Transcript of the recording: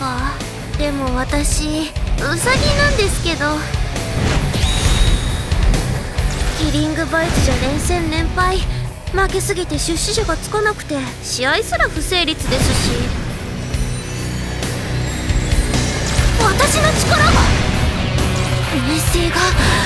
か。でも私ウサギなんですけど。キリングバイツじゃ連戦連敗、負けすぎて出資者がつかなくて試合すら不成立ですし、私の力が、名声が。